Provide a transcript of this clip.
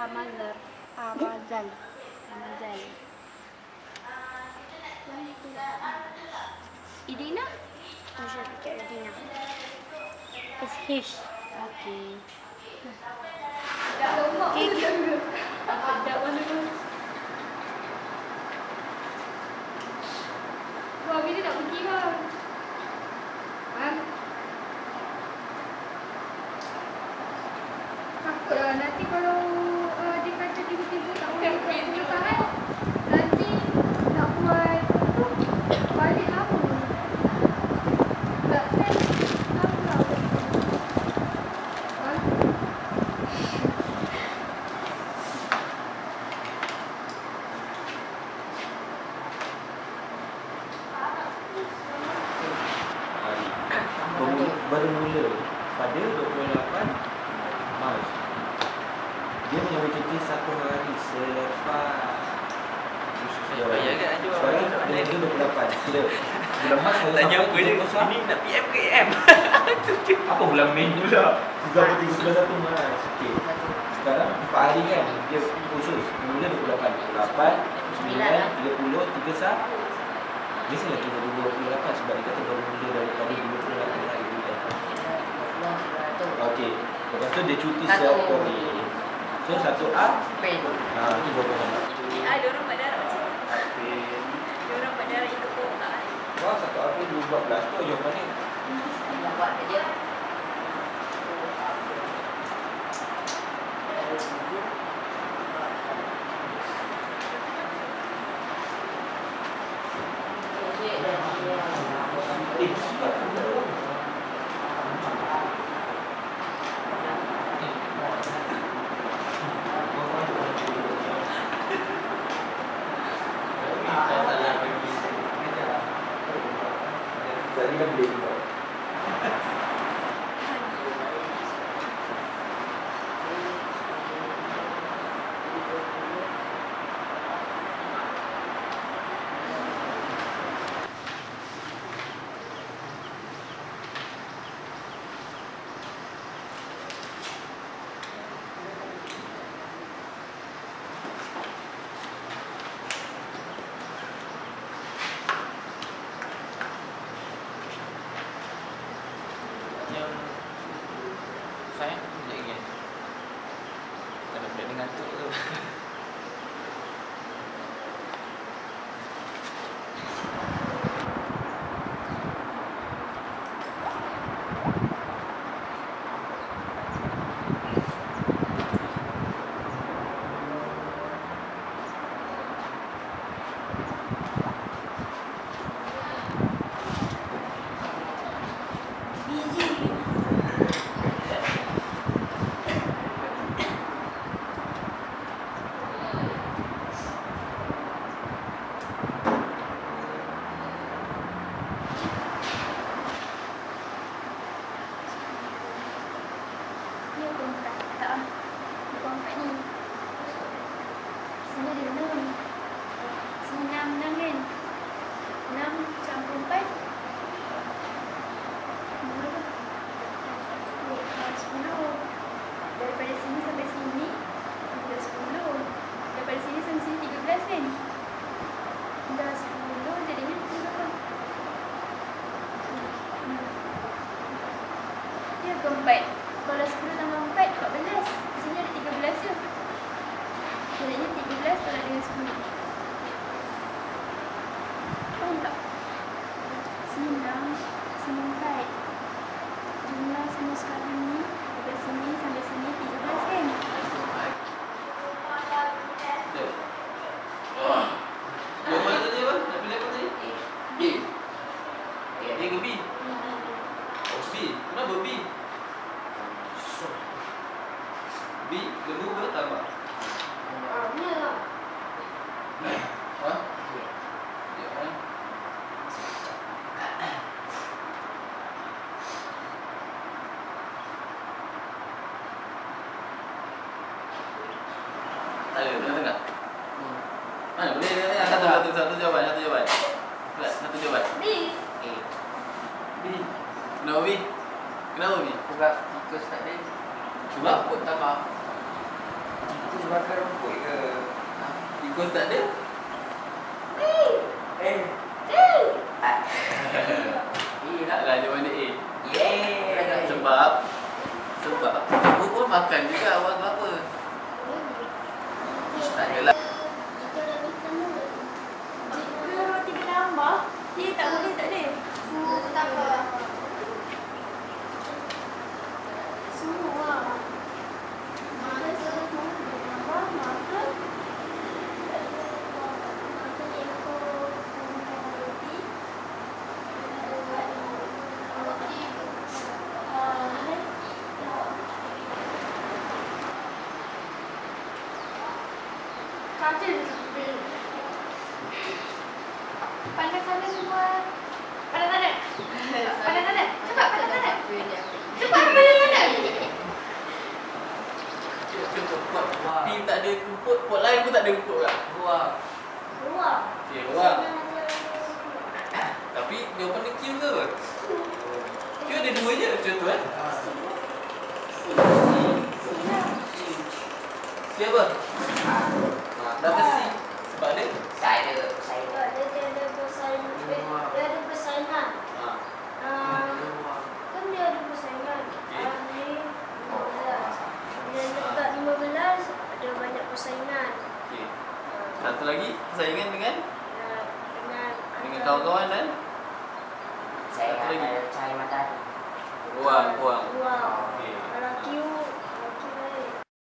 Amazal. Idina? I shall picture Idina. It's Hish. Okay. That one. Kau bila nak pergi kau? Takutlah nanti kalau dia kata tiba-tiba tak boleh pergi sangat. Nanti tak buat tu balik apa? Tak kan? Bermula pada 28 Mac. Dia mengambil cuti 1 hari selepas sebagai tanggal 28. Sila. Bulan Mac tanya apa dia? Ni nak PM ke AM? Apa bulan Mei pula? 31 Mac. Okey. Sekarang 4 hari kan dia khusus mula 28, 9, 30, 31. Dia selalu kira 28 sebab dia kata bermula daripada 28 hari. Okey. Lepas tu dia cuti setiap hari. So 1A itu berapa? A diorang pada arah macam ni. Diorang pada arah ikut peruntukan. Wah, 1A 12 tu yang mana? Dia buat kerja. Kalau 10 tambah 4, 14. Sini ada 13 je. Jadinya 13 tolak dengan 10. Faham tak? Sini 6, sini 4. Jumlah semua sekarang ni dari sini sampai sini 13 kan? Satu jawapan. B. Kenapa B? Sebab kita tak ada. Cuba kod tambah. Kita bakar rumput ke? Ikut tak ada? Eh taklah jawapan dia eh. Yeah. Sebab aku pun makan juga awal kelapa. Tak adalah. Jika roti bertambah, dia tak boleh tak ada. Semua bertambah. Semua. Maka semua bertambah, maka kawan-kawan dan satu lagi cari mata. Ruang.